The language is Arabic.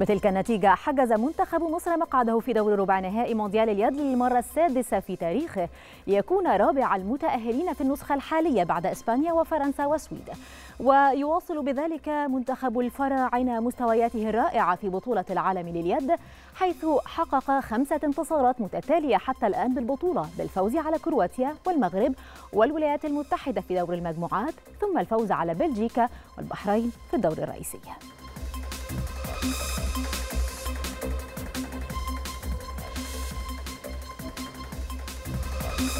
بتلك النتيجة حجز منتخب مصر مقعده في دور ربع نهائي مونديال اليد للمرة السادسة في تاريخه، ليكون رابع المتأهلين في النسخة الحالية بعد إسبانيا وفرنسا والسويد. ويواصل بذلك منتخب الفراعنة مستوياته الرائعة في بطولة العالم لليد، حيث حقق 5 انتصارات متتالية حتى الآن بالبطولة، بالفوز على كرواتيا والمغرب والولايات المتحدة في دور المجموعات، ثم الفوز على بلجيكا والبحرين في الدور الرئيسي.